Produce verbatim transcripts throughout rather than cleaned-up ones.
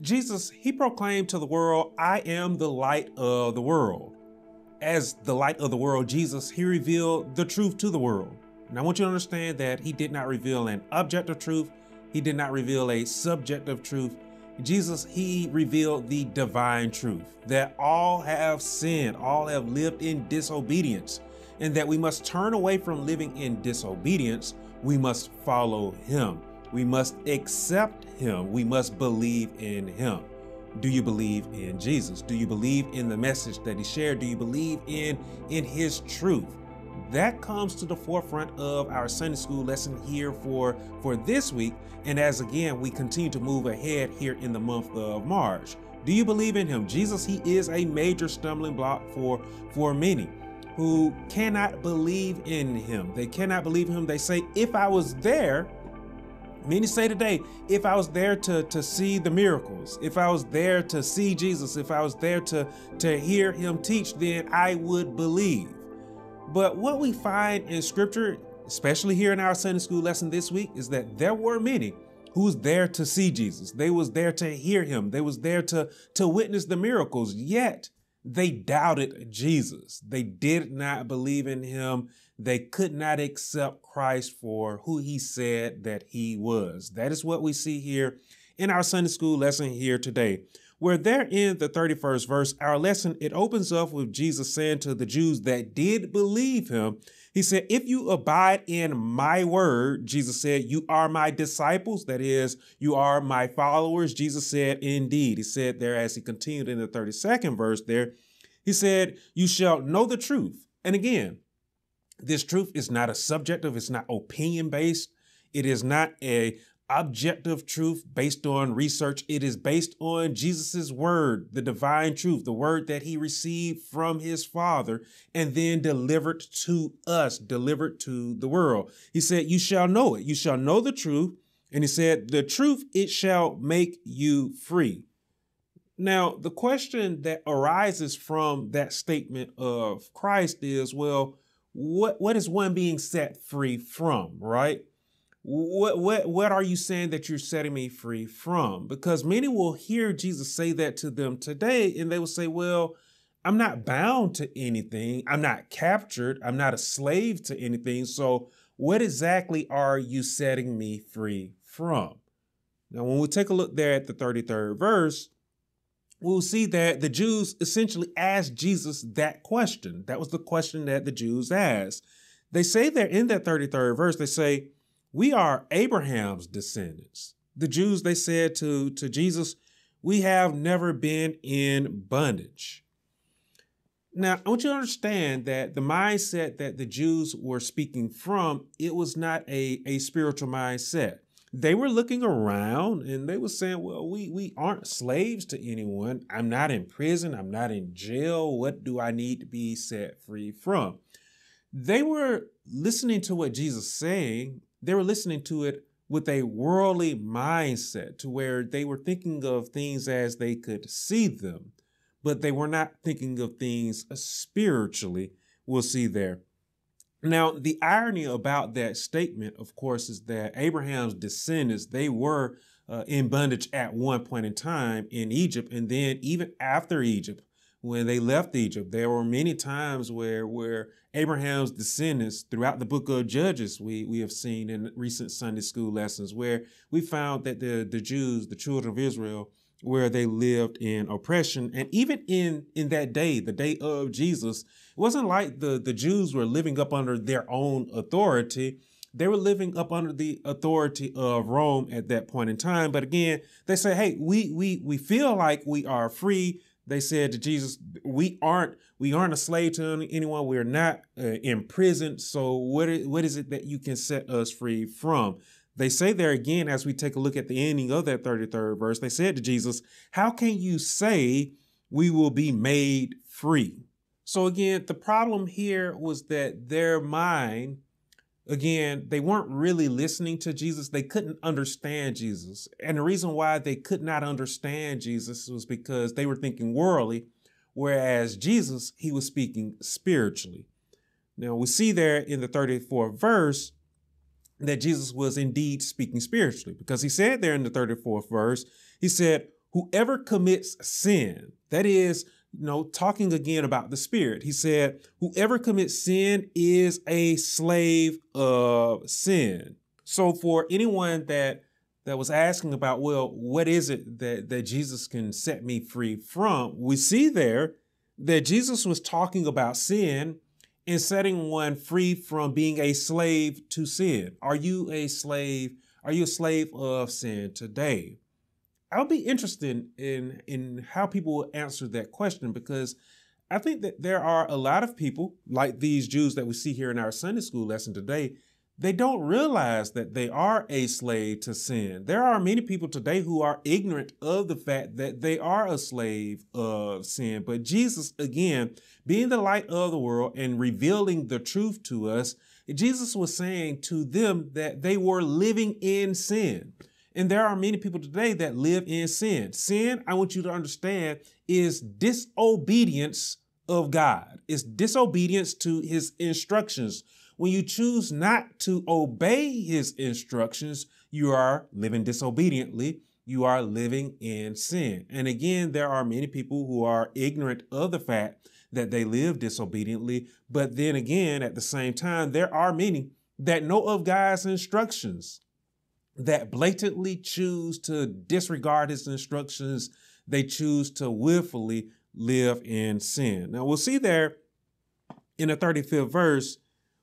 Jesus, he proclaimed to the world, "I am the light of the world." As the light of the world, Jesus, he revealed the truth to the world. And I want you to understand that he did not reveal an objective truth. He did not reveal a subjective truth. Jesus, he revealed the divine truth, that all have sinned, all have lived in disobedience, and that we must turn away from living in disobedience. We must follow him. We must accept him. We must believe in him. Do you believe in Jesus? Do you believe in the message that he shared? Do you believe in, in his truth? That comes to the forefront of our Sunday school lesson here for, for this week. And as again, we continue to move ahead here in the month of March. Do you believe in him? Jesus, he is a major stumbling block for, for many who cannot believe in him. They cannot believe him. They say, if I was there, many say today, if I was there to, to see the miracles, if I was there to see Jesus, if I was there to, to hear him teach, then I would believe. But what we find in scripture, especially here in our Sunday school lesson this week, is that there were many who was there to see Jesus. They was there to hear him. They was there to, to witness the miracles, yet they doubted Jesus. They did not believe in him. They could not accept Christ for who he said that he was. That is what we see here in our Sunday school lesson here today. Where there in the thirty-first verse, our lesson, it opens up with Jesus saying to the Jews that did believe him. He said, if you abide in my word, Jesus said, you are my disciples. That is, you are my followers. Jesus said, indeed. He said there as he continued in the thirty-second verse there, he said, you shall know the truth. And again, this truth is not a subjective. It's not opinion based. It is not a objective truth based on research. It is based on Jesus's word, the divine truth, the word that he received from his Father and then delivered to us, delivered to the world. He said, you shall know it. You shall know the truth. And he said, the truth, it shall make you free. Now, the question that arises from that statement of Christ is, well, what, what is one being set free from, right? What, what, what are you saying that you're setting me free from? Because many will hear Jesus say that to them today, and they will say, well, I'm not bound to anything. I'm not captured. I'm not a slave to anything. So what exactly are you setting me free from? Now, when we take a look there at the thirty-third verse, we'll see that the Jews essentially asked Jesus that question. That was the question that the Jews asked. They say there in that thirty-third verse, they say, we are Abraham's descendants. The Jews, they said to, to Jesus, we have never been in bondage. Now, I want you to understand that the mindset that the Jews were speaking from, it was not a, a spiritual mindset. They were looking around and they were saying, well, we, we aren't slaves to anyone. I'm not in prison. I'm not in jail. What do I need to be set free from? They were listening to what Jesus was saying. They were listening to it with a worldly mindset to where they were thinking of things as they could see them, but they were not thinking of things spiritually. We'll see there. Now, the irony about that statement, of course, is that Abraham's descendants, they were uh, in bondage at one point in time in Egypt. And then even after Egypt, when they left Egypt, there were many times where, where Abraham's descendants throughout the book of Judges, we, we have seen in recent Sunday school lessons where we found that the, the Jews, the children of Israel, where they lived in oppression. And even in, in that day, the day of Jesus, it wasn't like the, the Jews were living up under their own authority. They were living up under the authority of Rome at that point in time. But again, they say, hey, we, we, we feel like we are free. They said to Jesus, we aren't, we aren't a slave to anyone. We're not uh, in prison. So what is, what is it that you can set us free from? They say there again, as we take a look at the ending of that thirty-third verse, they said to Jesus, how can you say we will be made free? So again, the problem here was that their mind, again, they weren't really listening to Jesus. They couldn't understand Jesus. And the reason why they could not understand Jesus was because they were thinking worldly, whereas Jesus, he was speaking spiritually. Now we see there in the thirty-fourth verse that Jesus was indeed speaking spiritually because he said there in the thirty-fourth verse, he said, whoever commits sin, that is, you know, talking again about the spirit, he said, whoever commits sin is a slave of sin. So for anyone that that was asking about, well, what is it that, that Jesus can set me free from? We see there that Jesus was talking about sin and setting one free from being a slave to sin. Are you a slave? Are you a slave of sin today? I'll be interested in, in how people will answer that question, because I think that there are a lot of people, like these Jews that we see here in our Sunday school lesson today, they don't realize that they are a slave to sin. There are many people today who are ignorant of the fact that they are a slave of sin. But Jesus, again, being the light of the world and revealing the truth to us, Jesus was saying to them that they were living in sin. And there are many people today that live in sin. Sin, I want you to understand, is disobedience of God. It's disobedience to his instructions. When you choose not to obey his instructions, you are living disobediently. You are living in sin. And again, there are many people who are ignorant of the fact that they live disobediently. But then again, at the same time, there are many that know of God's instructions that blatantly choose to disregard his instructions. They choose to willfully live in sin. Now, we'll see there in the thirty-fifth verse,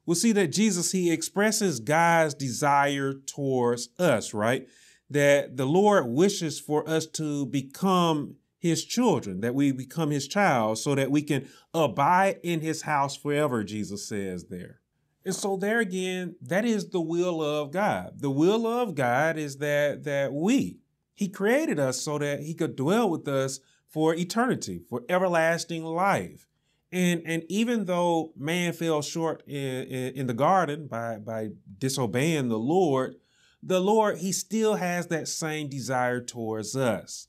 we'll see that Jesus, he expresses God's desire towards us, right? That the Lord wishes for us to become his children, that we become his child so that we can abide in his house forever, Jesus says there. And so there again, that is the will of God. The will of God is that, that we, he created us so that he could dwell with us for eternity, for everlasting life. And, and even though man fell short in, in, in the garden by, by disobeying the Lord, the Lord, he still has that same desire towards us,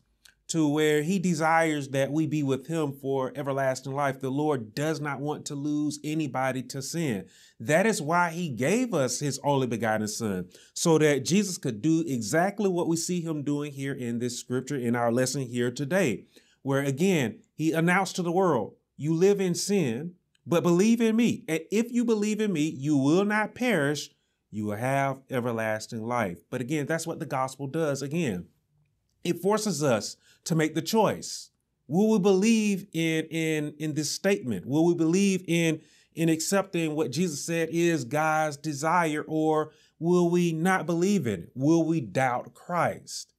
to where he desires that we be with him for everlasting life. The Lord does not want to lose anybody to sin. That is why he gave us his only begotten son, so that Jesus could do exactly what we see him doing here in this scripture, in our lesson here today, where again, he announced to the world, you live in sin, but believe in me. And if you believe in me, you will not perish. You will have everlasting life. But again, that's what the gospel does. Again, it forces us to make the choice. Will we believe in, in, in this statement? Will we believe in, in accepting what Jesus said is God's desire, or will we not believe in it? Will we doubt Christ?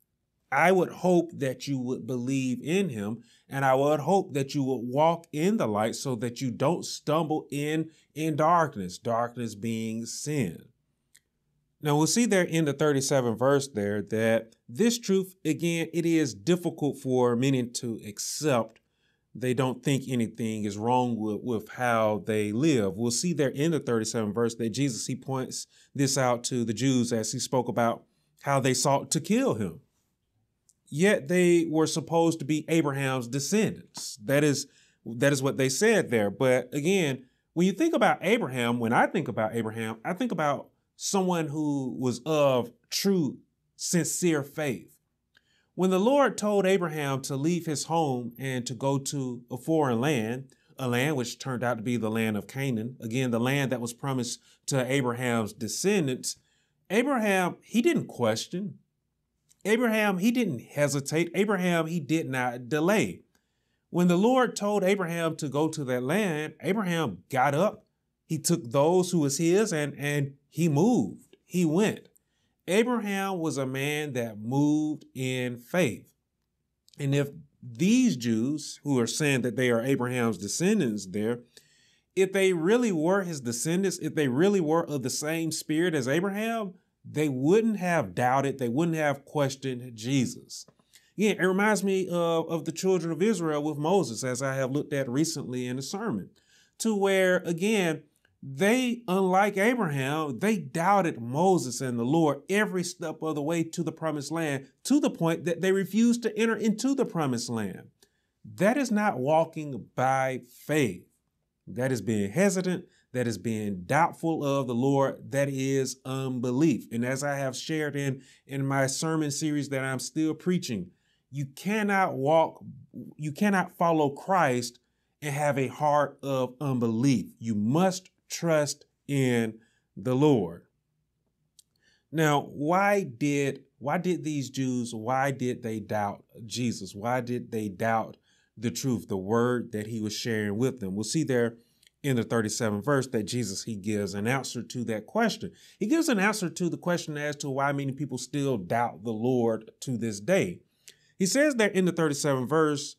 I would hope that you would believe in him, and I would hope that you would walk in the light so that you don't stumble in in darkness, darkness being sin. Now we'll see there in the thirty-seventh verse there that this truth, again, it is difficult for many to accept. They don't think anything is wrong with, with how they live. We'll see there in the thirty-seventh verse that Jesus, he points this out to the Jews as he spoke about how they sought to kill him. Yet they were supposed to be Abraham's descendants. That is, that is what they said there. But again, when you think about Abraham, when I think about Abraham, I think about someone who was of true, sincere faith. When the Lord told Abraham to leave his home and to go to a foreign land, a land which turned out to be the land of Canaan, again, the land that was promised to Abraham's descendants, Abraham, he didn't question. Abraham, he didn't hesitate. Abraham, he did not delay. When the Lord told Abraham to go to that land, Abraham got up. He took those who was his and, and he moved. He went. Abraham was a man that moved in faith. And if these Jews who are saying that they are Abraham's descendants there, if they really were his descendants, if they really were of the same spirit as Abraham, they wouldn't have doubted, they wouldn't have questioned Jesus. Yeah, it reminds me of, of the children of Israel with Moses, as I have looked at recently in a sermon, to where, again, they, unlike Abraham, they doubted Moses and the Lord every step of the way to the promised land, to the point that they refused to enter into the promised land. That is not walking by faith. That is being hesitant. That is being doubtful of the Lord. That is unbelief. And as I have shared in, in my sermon series that I'm still preaching, You cannot walk, you cannot follow Christ and have a heart of unbelief. You must trust in the Lord. Now, why did why did these Jews, why did they doubt Jesus? Why did they doubt the truth, the word that he was sharing with them? We'll see there in the thirty-seventh verse that Jesus, he gives an answer to that question. He gives an answer to the question as to why many people still doubt the Lord to this day. He says there in the thirty-seventh verse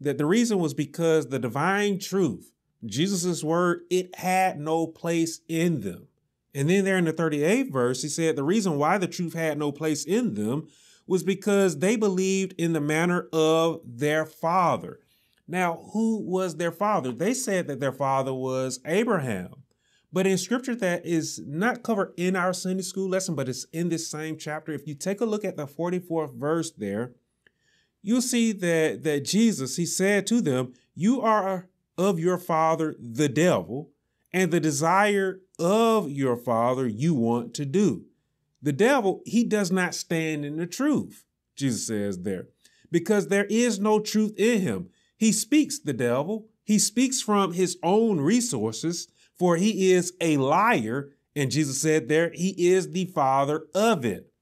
that the reason was because the divine truth, Jesus' word, it had no place in them. And then there in the thirty-eighth verse, he said the reason why the truth had no place in them was because they believed in the manner of their father. Now, who was their father? They said that their father was Abraham. But in scripture that is not covered in our Sunday school lesson, but it's in this same chapter. If you take a look at the forty-fourth verse there, you'll see that, that Jesus, he said to them, you are of your father, the devil, and the desire of your father you want to do. The devil, he does not stand in the truth, Jesus says there, because there is no truth in him. He speaks, the devil, he speaks from his own resources, for he is a liar. And Jesus said there, he is the father of it.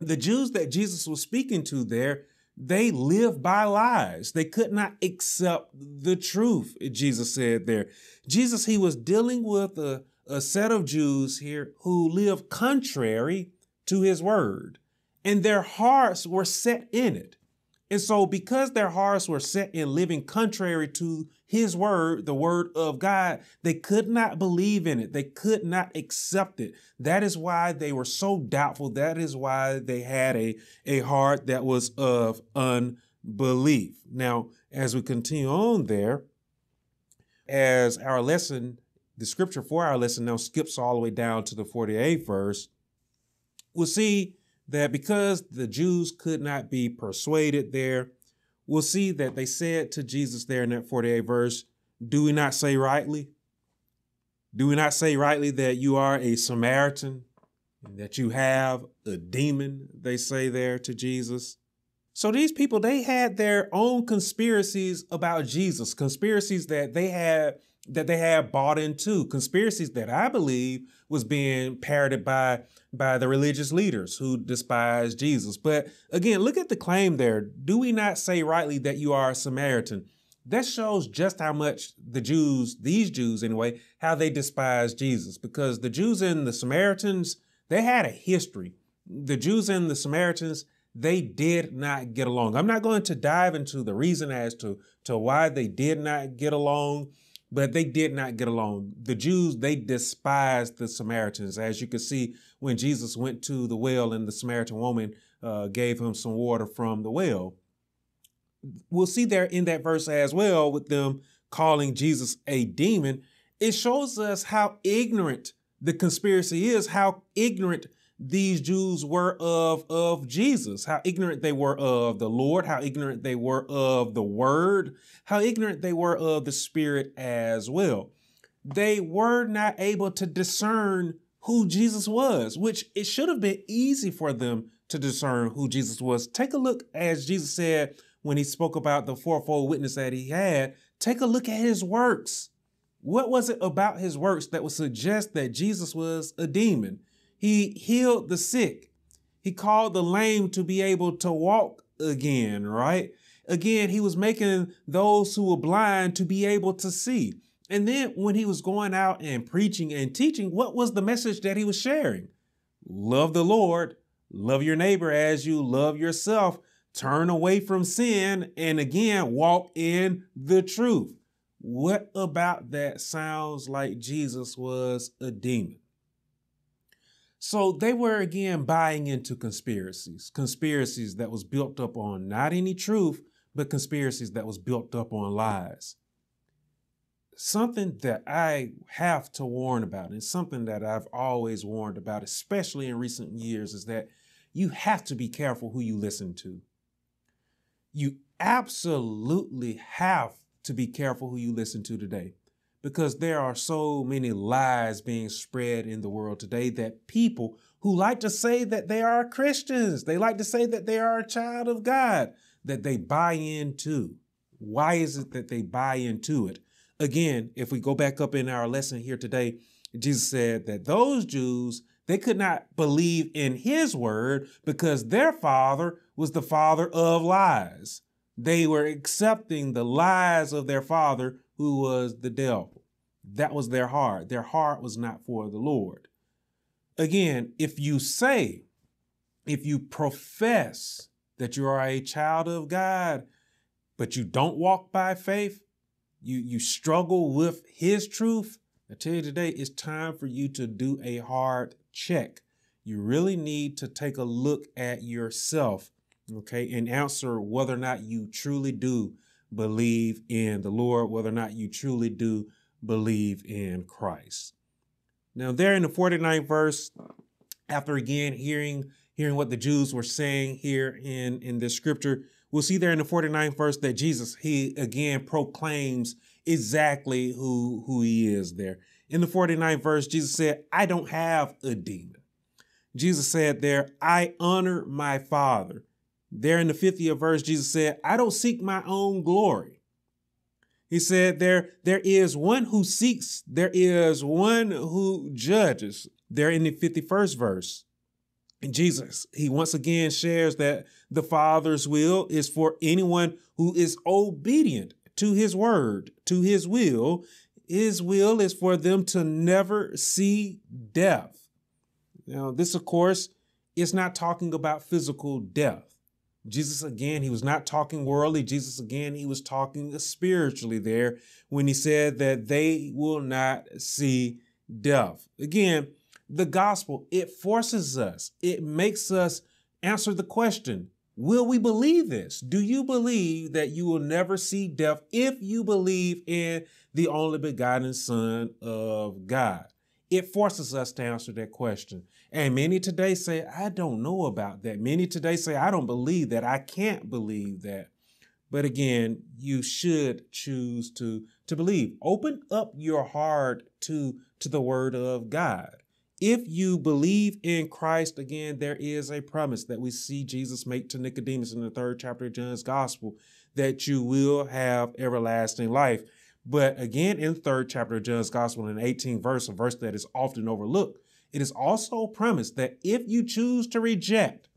The Jews that Jesus was speaking to there, they lived by lies. They could not accept the truth, Jesus said there. Jesus, he was dealing with a, a set of Jews here who lived contrary to his word, and their hearts were set in it. And so because their hearts were set in living contrary to his word, the word of God, they could not believe in it. They could not accept it. That is why they were so doubtful. That is why they had a, a heart that was of unbelief. Now, as we continue on there, as our lesson, the scripture for our lesson now skips all the way down to the forty-eighth verse, we'll see that because the Jews could not be persuaded there, we'll see that they said to Jesus there in that forty-eighth verse, do we not say rightly? Do we not say rightly that you are a Samaritan and that you have a demon, they say there to Jesus? So these people, they had their own conspiracies about Jesus, conspiracies that they had that they had bought into, conspiracies that I believe was being parroted by, by the religious leaders who despise Jesus. But again, look at the claim there. Do we not say rightly that you are a Samaritan? That shows just how much the Jews, these Jews anyway, how they despise Jesus, because the Jews and the Samaritans, they had a history. The Jews and the Samaritans, they did not get along. I'm not going to dive into the reason as to, to why they did not get along, but they did not get along. The Jews, they despised the Samaritans. As you can see, when Jesus went to the well and the Samaritan woman uh, gave him some water from the well. We'll see there in that verse as well with them calling Jesus a demon. It shows us how ignorant the conspiracy is, how ignorant these Jews were of, of Jesus, how ignorant they were of the Lord, how ignorant they were of the word, how ignorant they were of the Spirit as well. They were not able to discern who Jesus was, which it should have been easy for them to discern who Jesus was. Take a look, as Jesus said, when he spoke about the fourfold witness that he had, take a look at his works. What was it about his works that would suggest that Jesus was a demon? He healed the sick. He called the lame to be able to walk again, right? Again, he was making those who were blind to be able to see. And then when he was going out and preaching and teaching, what was the message that he was sharing? Love the Lord, love your neighbor as you love yourself, turn away from sin, and again, walk in the truth. What about that sounds like Jesus was a demon? So they were, again, buying into conspiracies, conspiracies that was built up on not any truth, but conspiracies that was built up on lies. Something that I have to warn about, and something that I've always warned about, especially in recent years, is that you have to be careful who you listen to. You absolutely have to be careful who you listen to today, because there are so many lies being spread in the world today that people who like to say that they are Christians. They like to say that they are a child of God, that they buy into. Why is it that they buy into it? Again, if we go back up in our lesson here today, Jesus said that those Jews, they could not believe in his word because their father was the father of lies. They were accepting the lies of their father, who was the devil. That was their heart. Their heart was not for the Lord. Again, if you say, if you profess that you are a child of God, but you don't walk by faith, you, you struggle with his truth, I tell you today, it's time for you to do a hard check. You really need to take a look at yourself, okay, and answer whether or not you truly do believe in the Lord, whether or not you truly do believe in Christ. Now, there in the forty-ninth verse, after again hearing, hearing what the Jews were saying here in, in this scripture, we'll see there in the forty-ninth verse that Jesus, he again proclaims exactly who, who he is there. In the forty-ninth verse, Jesus said, I don't have a demon. Jesus said there, I honor my Father. There in the fiftieth verse, Jesus said, I don't seek my own glory. He said there, there is one who seeks, there is one who judges. There in the fifty-first verse, and Jesus, he once again shares that the Father's will is for anyone who is obedient to his word, to his will. His will is for them to never see death. Now, this, of course, is not talking about physical death. Jesus, again, he was not talking worldly. Jesus, again, he was talking spiritually there when he said that they will not see death. Again, the gospel, it forces us. It makes us answer the question, will we believe this? Do you believe that you will never see death if you believe in the only begotten Son of God? It forces us to answer that question. And many today say, I don't know about that. Many today say, I don't believe that. I can't believe that. But again, you should choose to, to believe. Open up your heart to, to the word of God. If you believe in Christ, again, there is a promise that we see Jesus make to Nicodemus in the third chapter of John's gospel, that you will have everlasting life. But again, in the third chapter of John's gospel, in the eighteenth verse, a verse that is often overlooked, it is also premised that if you choose to reject,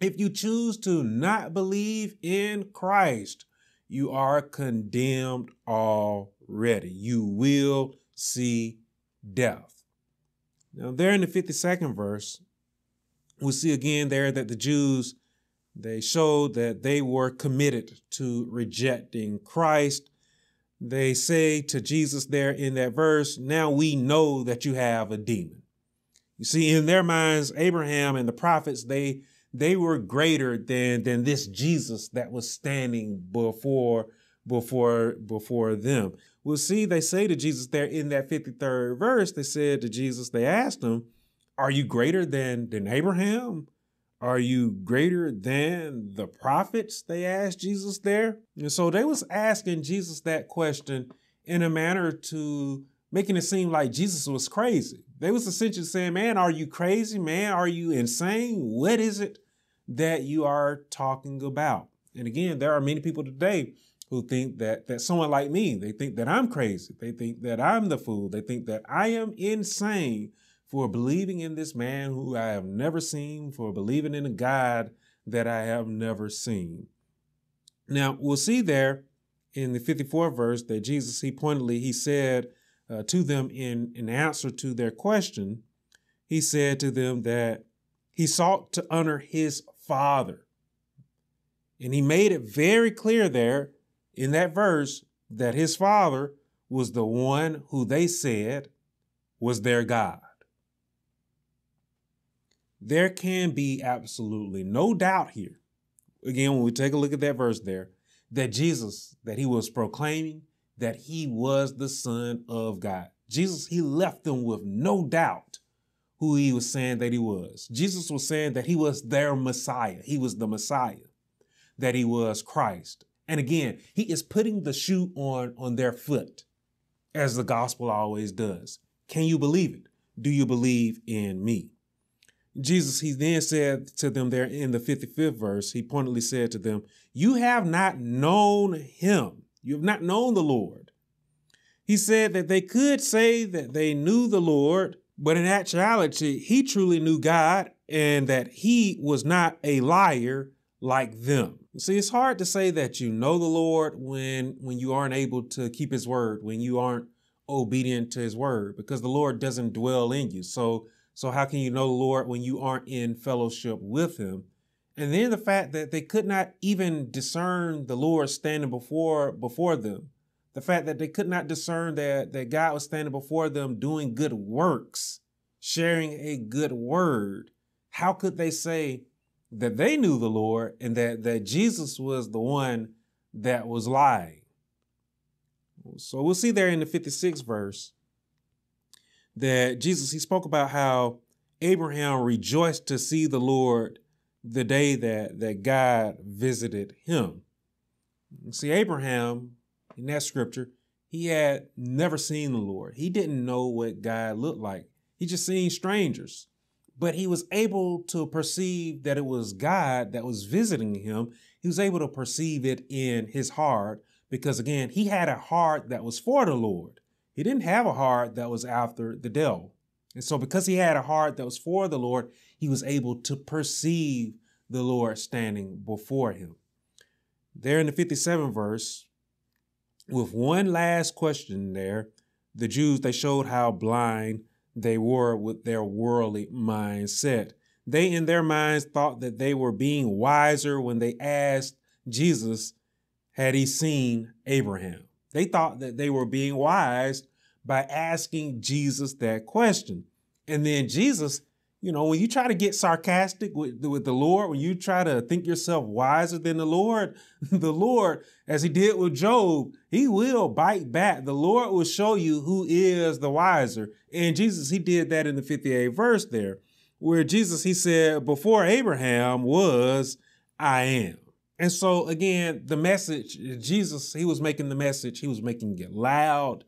if you choose to not believe in Christ, you are condemned already. You will see death. Now, there in the fifty-second verse, we see again there that the Jews, they showed that they were committed to rejecting Christ. They say to Jesus there in that verse, now we know that you have a demon. You see, in their minds, Abraham and the prophets, they, they were greater than, than this Jesus that was standing before, before, before them. We'll see, they say to Jesus there in that fifty-third verse, they said to Jesus, they asked him, are you greater than, than Abraham? Are you greater than the prophets? They asked Jesus there. And so they was asking Jesus that question in a manner to making it seem like Jesus was crazy. They was essentially saying, man, are you crazy? Man, are you insane? What is it that you are talking about? And again, there are many people today who think that, that someone like me, they think that I'm crazy. They think that I'm the fool. They think that I am insane for believing in this man who I have never seen, for believing in a God that I have never seen. Now, we'll see there in the fifty-fourth verse that Jesus, he pointedly, he said uh, to them in, in answer to their question, he said to them that he sought to honor his Father. And he made it very clear there in that verse that his Father was the one who they said was their God. There can be absolutely no doubt here, again, when we take a look at that verse there, that Jesus, that he was proclaiming that he was the Son of God. Jesus, he left them with no doubt who he was saying that he was. Jesus was saying that he was their Messiah. He was the Messiah, that he was Christ. And again, he is putting the shoe on, on their foot, as the gospel always does. Can you believe it? Do you believe in me? Jesus, he then said to them there in the fifty-fifth verse, he pointedly said to them, you have not known him. You have not known the Lord. He said that they could say that they knew the Lord, but in actuality, he truly knew God and that he was not a liar like them. See, it's hard to say that you know the Lord when, when you aren't able to keep his word, when you aren't obedient to his word, because the Lord doesn't dwell in you. So, so how can you know the Lord when you aren't in fellowship with him? And then the fact that they could not even discern the Lord standing before, before them. The fact that they could not discern that, that God was standing before them doing good works, sharing a good word. How could they say that they knew the Lord and that, that Jesus was the one that was lying? So we'll see there in the fifty-sixth verse that Jesus, he spoke about how Abraham rejoiced to see the Lord the day that, that God visited him. See, Abraham, in that scripture, he had never seen the Lord. He didn't know what God looked like. He just seen strangers. But he was able to perceive that it was God that was visiting him. He was able to perceive it in his heart because, again, he had a heart that was for the Lord. He didn't have a heart that was after the devil. And so because he had a heart that was for the Lord, he was able to perceive the Lord standing before him. There in the fifty-seventh verse, with one last question there, the Jews, they showed how blind they were with their worldly mindset. They in their minds thought that they were being wiser when they asked Jesus, had he seen Abraham? They thought that they were being wise by asking Jesus that question. And then Jesus, you know, when you try to get sarcastic with, with the Lord, when you try to think yourself wiser than the Lord, the Lord, as he did with Job, he will bite back. The Lord will show you who is the wiser. And Jesus, he did that in the fifty-eighth verse there, where Jesus, he said, before Abraham was, I am. And so again, the message, Jesus, he was making the message, he was making it loud.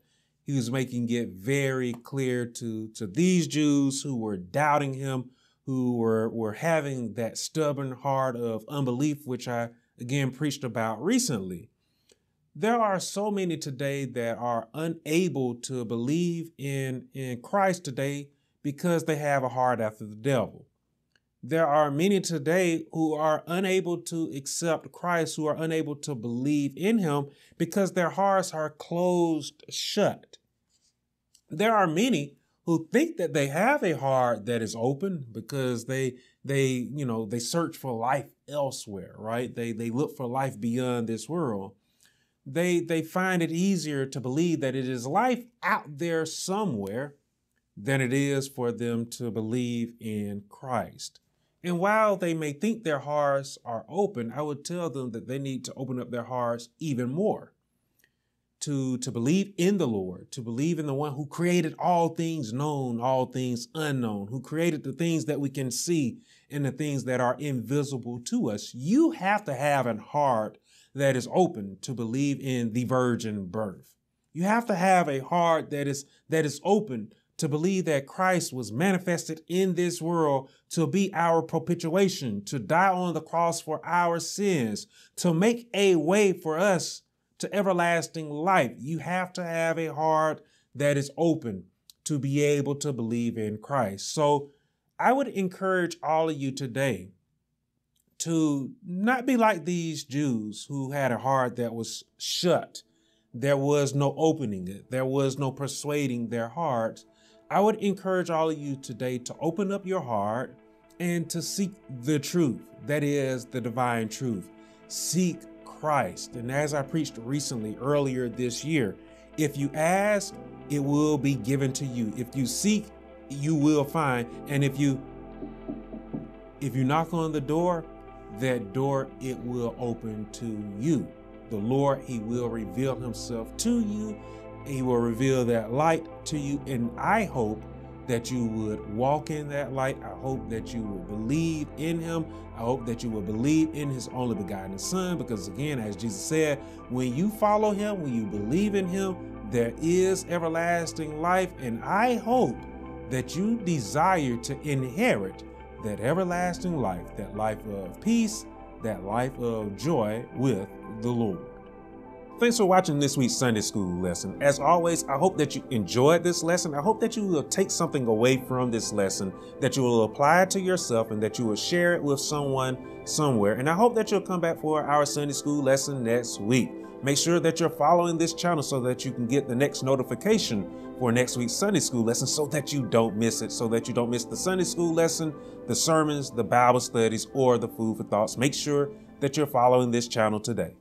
He was making it very clear to, to these Jews who were doubting him, who were, were having that stubborn heart of unbelief, which I, again, preached about recently. There are so many today that are unable to believe in, in Christ today because they have a heart after the devil. There are many today who are unable to accept Christ, who are unable to believe in him because their hearts are closed shut. There are many who think that they have a heart that is open because they, they, you know, they search for life elsewhere, right? They, they look for life beyond this world. They, they find it easier to believe that it is life out there somewhere than it is for them to believe in Christ. And while they may think their hearts are open, I would tell them that they need to open up their hearts even more. To, to believe in the Lord, to believe in the one who created all things known, all things unknown, who created the things that we can see and the things that are invisible to us. You have to have a heart that is open to believe in the virgin birth. You have to have a heart that is, that is open to believe that Christ was manifested in this world to be our propitiation, to die on the cross for our sins, to make a way for us to everlasting life. You have to have a heart that is open to be able to believe in Christ. So I would encourage all of you today to not be like these Jews who had a heart that was shut. There was no opening it. There was no persuading their hearts. I would encourage all of you today to open up your heart and to seek the truth. That is the divine truth. Seek Christ. And as I preached recently earlier this year, if you ask, it will be given to you. If you seek, you will find. And if you if you knock on the door, that door, it will open to you. The Lord, he will reveal himself to you. He will reveal that light to you. And I hope that you would walk in that light. I hope that you will believe in him. I hope that you will believe in his only begotten son, because again, as Jesus said, when you follow him, when you believe in him, there is everlasting life. And I hope that you desire to inherit that everlasting life, that life of peace, that life of joy with the Lord. Thanks for watching this week's Sunday School lesson. As always, I hope that you enjoyed this lesson. I hope that you will take something away from this lesson, that you will apply it to yourself, and that you will share it with someone somewhere. And I hope that you'll come back for our Sunday School lesson next week. Make sure that you're following this channel so that you can get the next notification for next week's Sunday School lesson so that you don't miss it, so that you don't miss the Sunday School lesson, the sermons, the Bible studies, or the food for thoughts. Make sure that you're following this channel today.